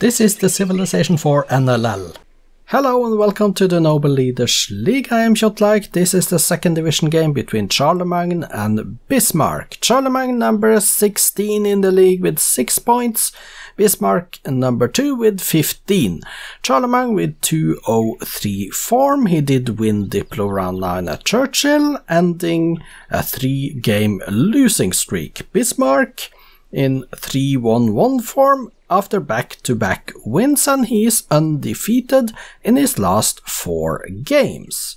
This is the Civilization IV NLL. Hello and welcome to the Noble Leaders League. I am Kjotleik. This is the second division game between Charlemagne and Bismarck. Charlemagne number 16 in the league with 6 points. Bismarck number 2 with 15. Charlemagne with 203 form. He did win Diplo Round 9 at Churchill, ending a 3-game losing streak. Bismarck in 3-1-1 form after back-to-back wins, and he is undefeated in his last 4 games.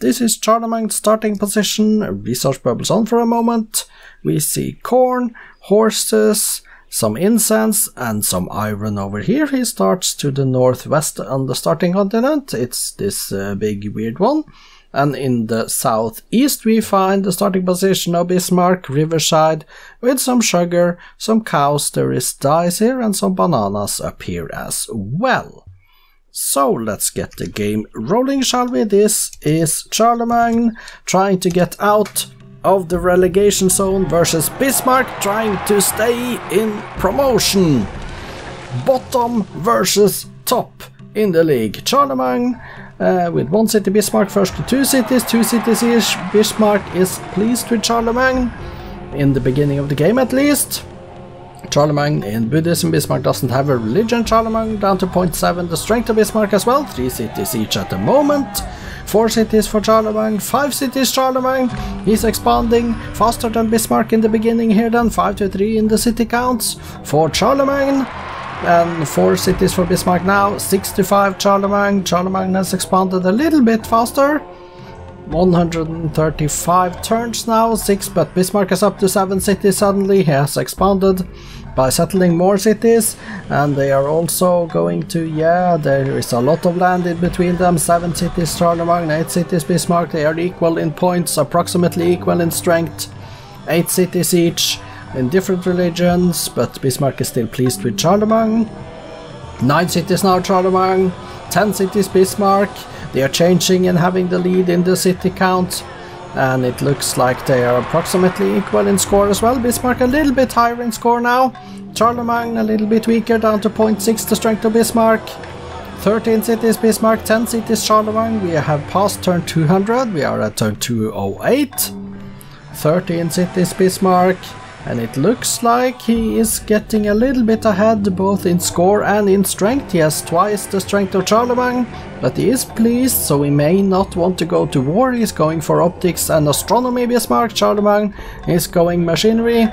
This is Charlemagne's starting position. Resource bubbles on for a moment. We see corn, horses, some incense and some iron over here. He starts to the northwest on the starting continent. It's this big weird one. And in the southeast we find the starting position of Bismarck, Riverside, with some sugar, some cows, there is dyes here, and some bananas up here as well. So let's get the game rolling, shall we? This is Charlemagne trying to get out of the relegation zone versus Bismarck trying to stay in promotion. Bottom versus top in the league. Charlemagne with 1 city, Bismarck first to 2 cities. 2 cities each. Bismarck is pleased with Charlemagne, in the beginning of the game at least. Charlemagne in Buddhism. Bismarck doesn't have a religion. Charlemagne down to 0.7. The strength of Bismarck as well. 3 cities each at the moment. 4 cities for Charlemagne. 5 cities Charlemagne. He's expanding faster than Bismarck in the beginning here then. 5 to 3 in the city counts for Charlemagne. And 4 cities for Bismarck now. 6 to 5 Charlemagne. Charlemagne has expanded a little bit faster. 135 turns now. 6, but Bismarck is up to 7 cities suddenly. He has expanded by settling more cities. And they are also going to, yeah, there is a lot of land in between them. 7 cities Charlemagne, 8 cities Bismarck. They are equal in points, approximately equal in strength. 8 cities each, in different religions, but Bismarck is still pleased with Charlemagne. 9 cities now Charlemagne, 10 cities Bismarck. They are changing and having the lead in the city count, and it looks like they are approximately equal in score as well. Bismarck a little bit higher in score now, Charlemagne a little bit weaker, down to 0.6 the strength of Bismarck. 13 cities Bismarck, 10 cities Charlemagne. We have passed turn 200, we are at turn 208. 13 cities Bismarck. And it looks like he is getting a little bit ahead, both in score and in strength. He has twice the strength of Charlemagne, but he is pleased, so he may not want to go to war. He's going for optics and astronomy, Bismarck. Charlemagne is going machinery.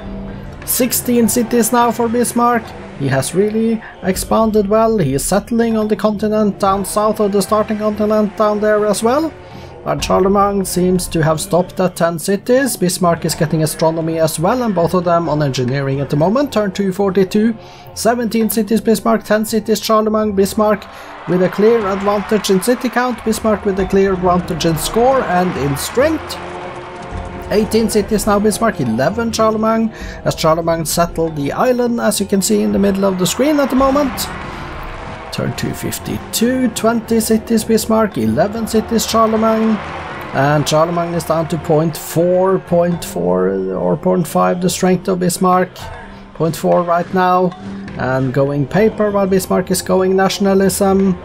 16 cities now for Bismarck. He has really expanded well. He is settling on the continent down south of the starting continent down there as well. And Charlemagne seems to have stopped at 10 cities. Bismarck is getting astronomy as well, and both of them on engineering at the moment. Turn 242, 17 cities Bismarck, 10 cities Charlemagne. Bismarck with a clear advantage in city count, Bismarck with a clear advantage in score and in strength. 18 cities now Bismarck, 11 Charlemagne, as Charlemagne settled the island, as you can see in the middle of the screen at the moment. Turn 252, 20 cities Bismarck, 11 cities Charlemagne, and Charlemagne is down to 0.4 or 0.5 the strength of Bismarck, 0.4 right now, and going paper while Bismarck is going nationalism.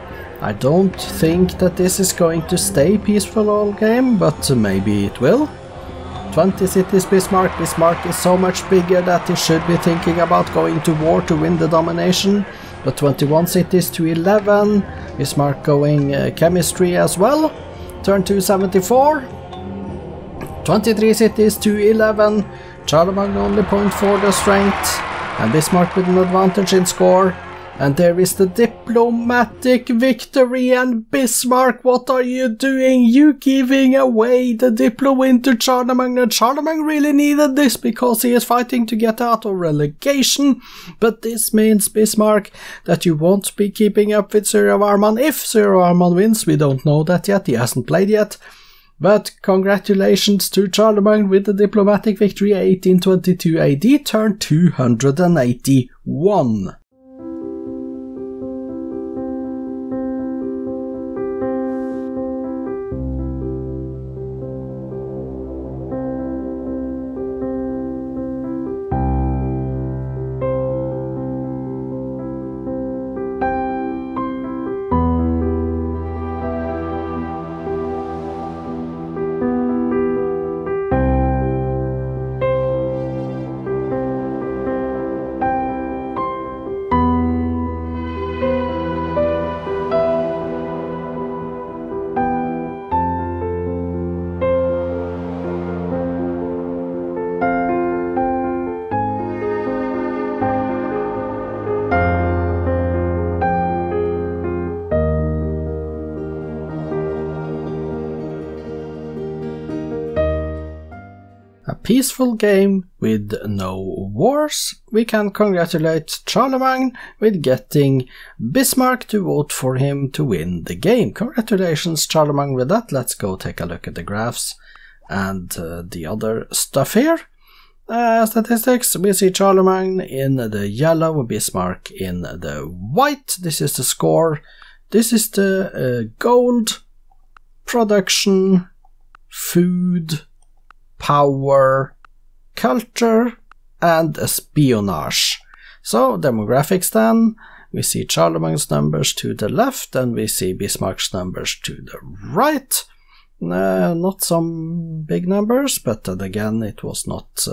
I don't think that this is going to stay peaceful all game, but maybe it will. 20 cities Bismarck. Bismarck is so much bigger that he should be thinking about going to war to win the domination. But 21 cities to 11. Bismarck going chemistry as well. Turn 274. 23 cities to 11. Charlemagne only 0.4 the strength. And Bismarck with an advantage in score. And there is the diplomatic victory, and Bismarck, what are you doing? You giving away the Diplo win to Charlemagne, and Charlemagne really needed this because he is fighting to get out of relegation. But this means, Bismarck, that you won't be keeping up with Suryavarman if Suryavarman wins. We don't know that yet, he hasn't played yet. But congratulations to Charlemagne with the diplomatic victory, 1822 AD, turn 281. peaceful game with no wars, we can congratulate Charlemagne with getting Bismarck to vote for him to win the game. Congratulations, Charlemagne, with that. Let's go take a look at the graphs and the other stuff here. Statistics, we see Charlemagne in the yellow, Bismarck in the white. This is the score. This is the gold, production, food, power, culture, and espionage. So demographics then, we see Charlemagne's numbers to the left and we see Bismarck's numbers to the right. Not some big numbers, but then again it was not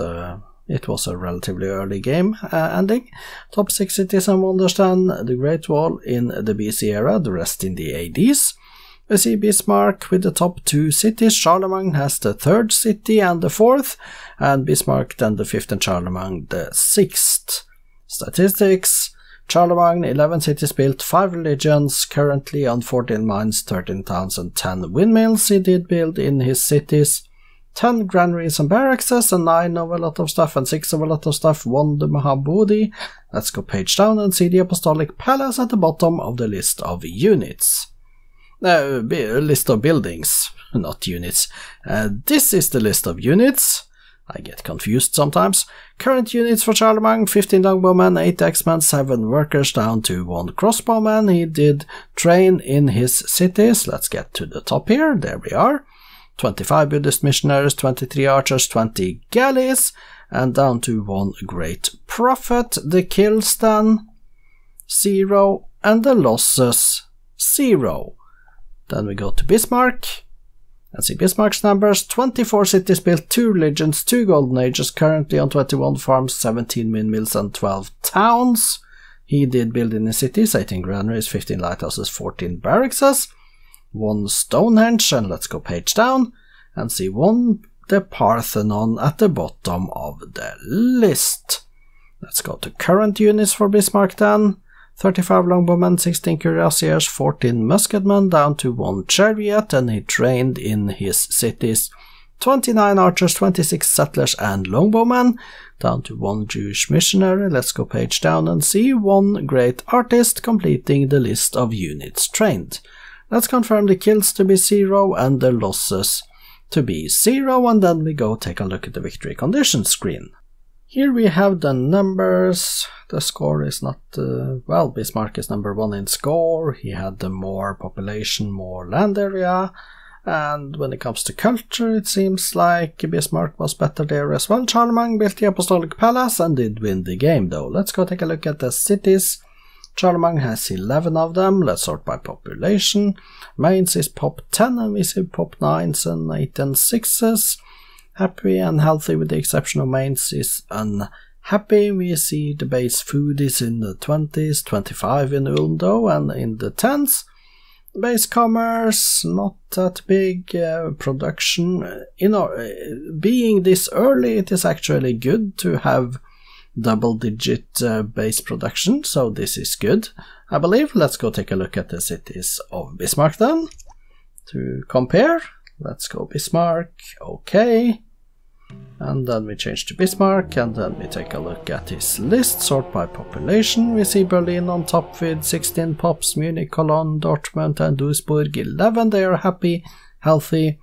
it was a relatively early game ending. Top 6 cities I understand, the Great Wall in the BC era, the rest in the 80s. We see Bismarck with the top 2 cities, Charlemagne has the 3rd city and the 4th, and Bismarck then the 5th and Charlemagne the 6th. Statistics, Charlemagne, 11 cities built, 5 religions, currently on 14 mines, 13 towns and 10 windmills he did build in his cities, 10 granaries and barracks, and 9 of a lot of stuff and 6 of a lot of stuff, 1 the Mahabodhi. Let's go page down and see the Apostolic Palace at the bottom of the list of units. List of buildings, not units. This is the list of units. I get confused sometimes. Current units for Charlemagne, 15 longbowmen, 8 axemen, 7 workers down to 1 crossbowman. He did train in his cities. Let's get to the top here. There we are. 25 Buddhist missionaries, 23 archers, 20 galleys, and down to 1 great prophet. The kills then 0 and the losses 0. Then we go to Bismarck and see Bismarck's numbers, 24 cities built, 2 religions, 2 golden ages, currently on 21 farms, 17 windmills and 12 towns. He did build in the cities, 18 granaries, 15 lighthouses, 14 barracks, 1 Stonehenge, and let's go page down and see 1 the Parthenon at the bottom of the list. Let's go to current units for Bismarck then. 35 longbowmen, 16 cuirassiers, 14 musketmen, down to 1 chariot, and he trained in his cities, 29 archers, 26 settlers and longbowmen, down to 1 Jewish missionary. Let's go page down and see 1 great artist, completing the list of units trained. Let's confirm the kills to be 0 and the losses to be 0, and then we go take a look at the victory condition screen. Here we have the numbers. The score is not, well, Bismarck is number 1 in score, he had the more population, more land area, and when it comes to culture it seems like Bismarck was better there as well. Charlemagne built the Apostolic Palace and did win the game though. Let's go take a look at the cities. Charlemagne has 11 of them. Let's sort by population. Mainz is pop 10 and we see pop 9s and 8 and 6s. Happy and healthy with the exception of Mainz is unhappy. We see the base food is in the 20s, 25 in Uldo and in the 10s. Base commerce, not that big. Production, you know, being this early, it is actually good to have double-digit base production, so this is good, I believe. Let's go take a look at the cities of Bismarck then, to compare. Let's go Bismarck, okay, and then we change to Bismarck and then we take a look at his list, sort by population. We see Berlin on top with 16 pops, Munich, Cologne, Dortmund and Duisburg 11. They are happy, healthy,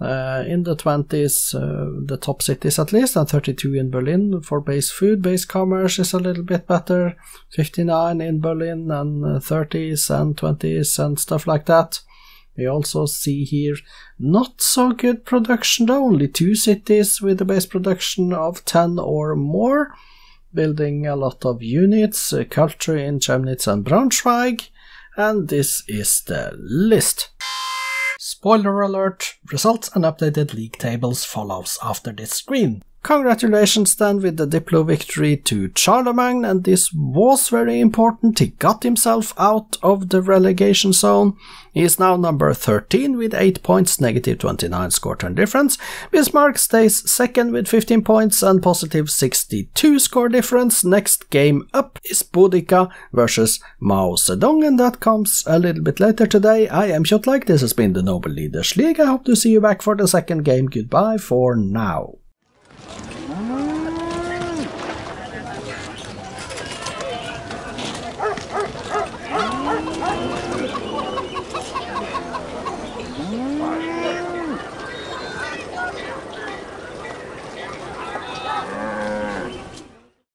in the 20s, the top cities at least, and 32 in Berlin for base food. Base commerce is a little bit better, 59 in Berlin and 30s and 20s and stuff like that. We also see here not so good production, only 2 cities with a base production of 10 or more, building a lot of units, culture in Chemnitz and Braunschweig, and this is the list. Spoiler alert, results and updated league tables follows after this screen. Congratulations then with the Diplo victory to Charlemagne, and this was very important. He got himself out of the relegation zone. He is now number 13 with 8 points, negative 29 score turn difference. Bismarck stays second with 15 points and positive 62 score difference. Next game up is Boudicca versus Mao Zedong, and that comes a little bit later today. I am Kjotleik, this has been the Noble Leaders League. I hope to see you back for the second game. Goodbye for now.